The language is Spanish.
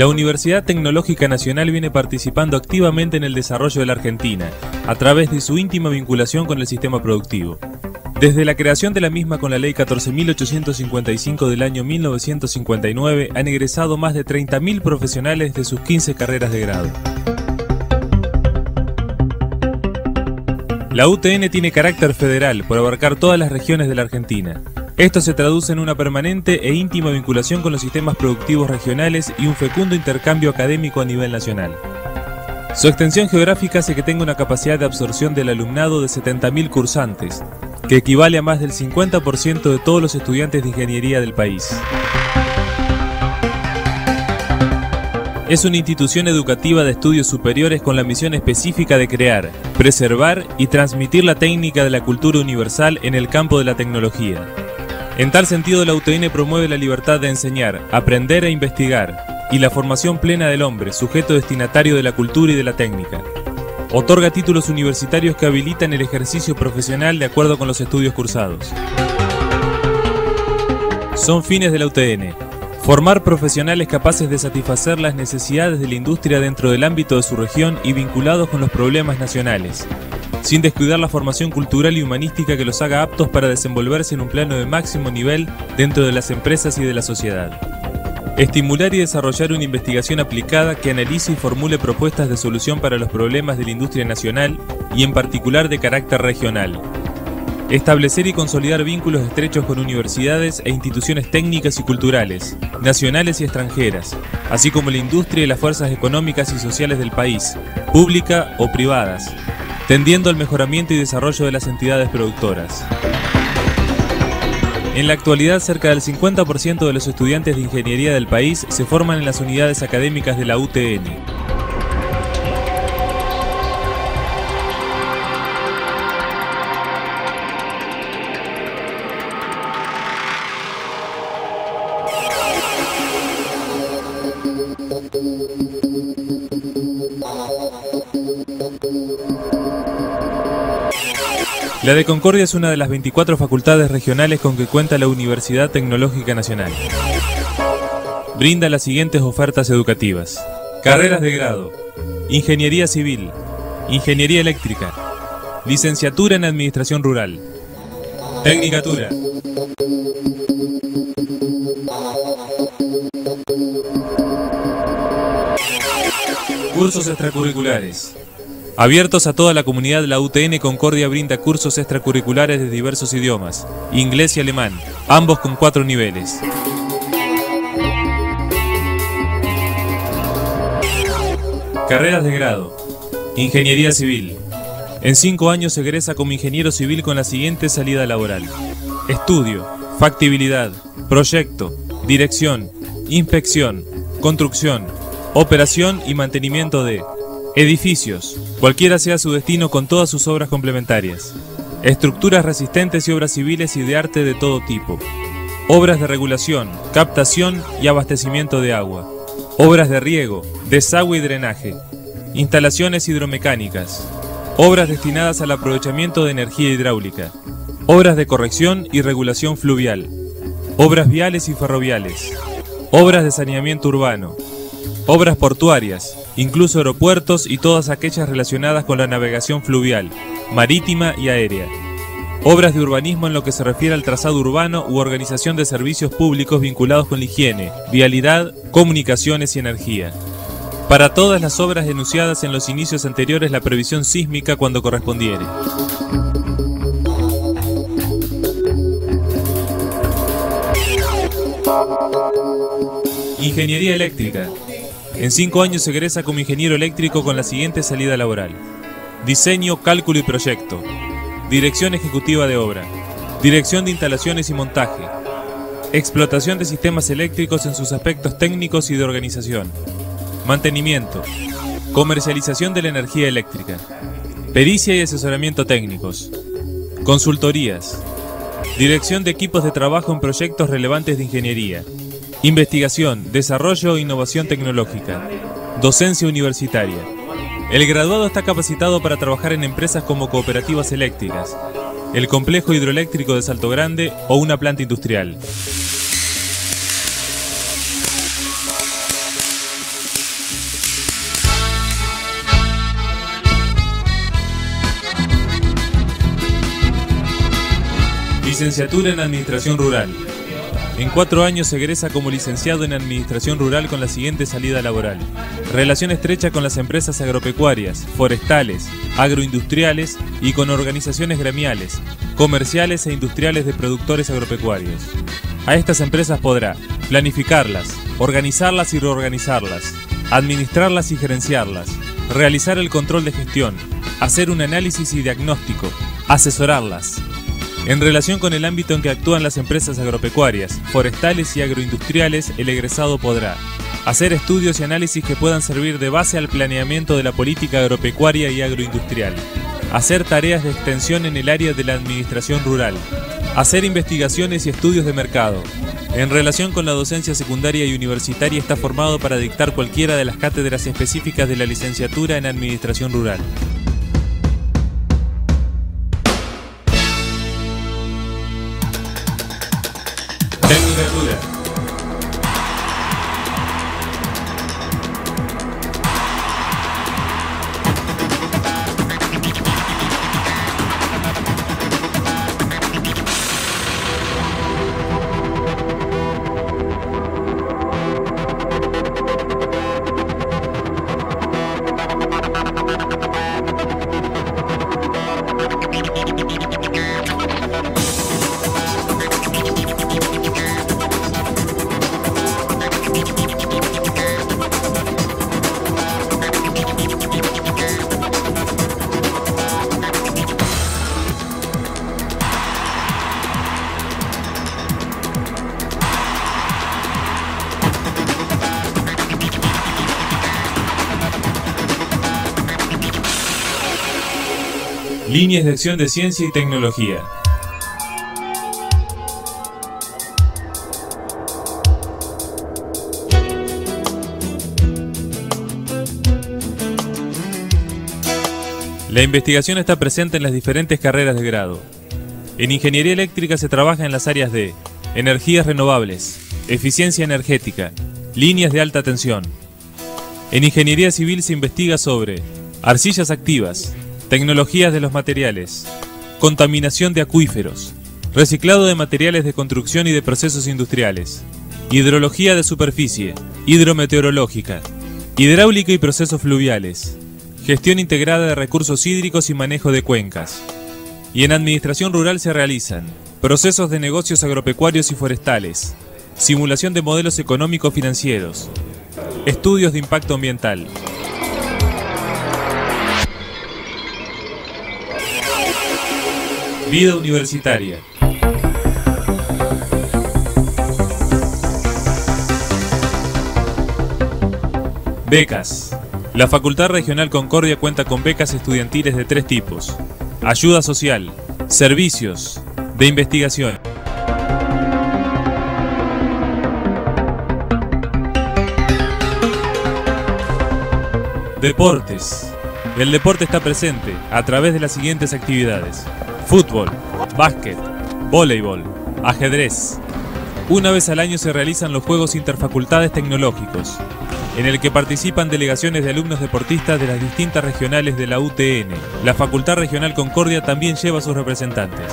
La Universidad Tecnológica Nacional viene participando activamente en el desarrollo de la Argentina, a través de su íntima vinculación con el sistema productivo. Desde la creación de la misma con la Ley 14.855 del año 1959, han egresado más de 30.000 profesionales de sus 15 carreras de grado. La UTN tiene carácter federal por abarcar todas las regiones de la Argentina. Esto se traduce en una permanente e íntima vinculación con los sistemas productivos regionales y un fecundo intercambio académico a nivel nacional. Su extensión geográfica hace que tenga una capacidad de absorción del alumnado de 70.000 cursantes, que equivale a más del 50% de todos los estudiantes de ingeniería del país. Es una institución educativa de estudios superiores con la misión específica de crear, preservar y transmitir la técnica de la cultura universal en el campo de la tecnología. En tal sentido, la UTN promueve la libertad de enseñar, aprender e investigar, y la formación plena del hombre, sujeto destinatario de la cultura y de la técnica. Otorga títulos universitarios que habilitan el ejercicio profesional de acuerdo con los estudios cursados. Son fines de la UTN: formar profesionales capaces de satisfacer las necesidades de la industria dentro del ámbito de su región y vinculados con los problemas nacionales, sin descuidar la formación cultural y humanística que los haga aptos para desenvolverse en un plano de máximo nivel dentro de las empresas y de la sociedad. Estimular y desarrollar una investigación aplicada que analice y formule propuestas de solución para los problemas de la industria nacional y en particular de carácter regional. Establecer y consolidar vínculos estrechos con universidades e instituciones técnicas y culturales, nacionales y extranjeras, así como la industria y las fuerzas económicas y sociales del país, pública o privadas, tendiendo al mejoramiento y desarrollo de las entidades productoras. En la actualidad, cerca del 50% de los estudiantes de ingeniería del país se forman en las unidades académicas de la UTN. La de Concordia es una de las 24 facultades regionales con que cuenta la Universidad Tecnológica Nacional. Brinda las siguientes ofertas educativas: carreras de grado, ingeniería civil, ingeniería eléctrica, licenciatura en administración rural, tecnicatura. Cursos extracurriculares. Abiertos a toda la comunidad, la UTN Concordia brinda cursos extracurriculares de diversos idiomas, inglés y alemán, ambos con 4 niveles. Carreras de grado. Ingeniería civil. En 5 años se egresa como ingeniero civil con la siguiente salida laboral: estudio, factibilidad, proyecto, dirección, inspección, construcción, operación y mantenimiento de edificios, cualquiera sea su destino, con todas sus obras complementarias, estructuras resistentes y obras civiles y de arte de todo tipo, obras de regulación, captación y abastecimiento de agua, obras de riego, desagüe y drenaje, instalaciones hidromecánicas, obras destinadas al aprovechamiento de energía hidráulica, obras de corrección y regulación fluvial, obras viales y ferroviales, obras de saneamiento urbano, obras portuarias, incluso aeropuertos y todas aquellas relacionadas con la navegación fluvial, marítima y aérea. Obras de urbanismo en lo que se refiere al trazado urbano u organización de servicios públicos vinculados con la higiene, vialidad, comunicaciones y energía. Para todas las obras denunciadas en los inicios anteriores, la previsión sísmica cuando correspondiere. Ingeniería eléctrica. En 5 años se egresa como ingeniero eléctrico con la siguiente salida laboral: diseño, cálculo y proyecto, dirección ejecutiva de obra, dirección de instalaciones y montaje, explotación de sistemas eléctricos en sus aspectos técnicos y de organización, mantenimiento, comercialización de la energía eléctrica, pericia y asesoramiento técnicos, consultorías, dirección de equipos de trabajo en proyectos relevantes de ingeniería, investigación, desarrollo e innovación tecnológica, docencia universitaria. El graduado está capacitado para trabajar en empresas como cooperativas eléctricas, el complejo hidroeléctrico de Salto Grande o una planta industrial. Licenciatura en Administración Rural. En 4 años se egresa como licenciado en Administración Rural con la siguiente salida laboral: relación estrecha con las empresas agropecuarias, forestales, agroindustriales y con organizaciones gremiales, comerciales e industriales de productores agropecuarios. A estas empresas podrá planificarlas, organizarlas y reorganizarlas, administrarlas y gerenciarlas, realizar el control de gestión, hacer un análisis y diagnóstico, asesorarlas. En relación con el ámbito en que actúan las empresas agropecuarias, forestales y agroindustriales, el egresado podrá hacer estudios y análisis que puedan servir de base al planeamiento de la política agropecuaria y agroindustrial, hacer tareas de extensión en el área de la administración rural, hacer investigaciones y estudios de mercado. En relación con la docencia secundaria y universitaria, está formado para dictar cualquiera de las cátedras específicas de la licenciatura en Administración Rural. Tecnicatura. Líneas de acción de ciencia y tecnología. La investigación está presente en las diferentes carreras de grado. En ingeniería eléctrica se trabaja en las áreas de energías renovables, eficiencia energética, líneas de alta tensión. En ingeniería civil se investiga sobre arcillas activas, tecnologías de los materiales, contaminación de acuíferos, reciclado de materiales de construcción y de procesos industriales, hidrología de superficie, hidrometeorológica, hidráulica y procesos fluviales, gestión integrada de recursos hídricos y manejo de cuencas. Y en administración rural se realizan procesos de negocios agropecuarios y forestales, simulación de modelos económico-financieros, estudios de impacto ambiental. Vida universitaria. Becas. La Facultad Regional Concordia cuenta con becas estudiantiles de 3 tipos: ayuda social, servicios, de investigación. Deportes. El deporte está presente a través de las siguientes actividades: fútbol, básquet, voleibol, ajedrez. Una vez al año se realizan los Juegos Interfacultades Tecnológicos, en el que participan delegaciones de alumnos deportistas de las distintas regionales de la UTN. La Facultad Regional Concordia también lleva a sus representantes.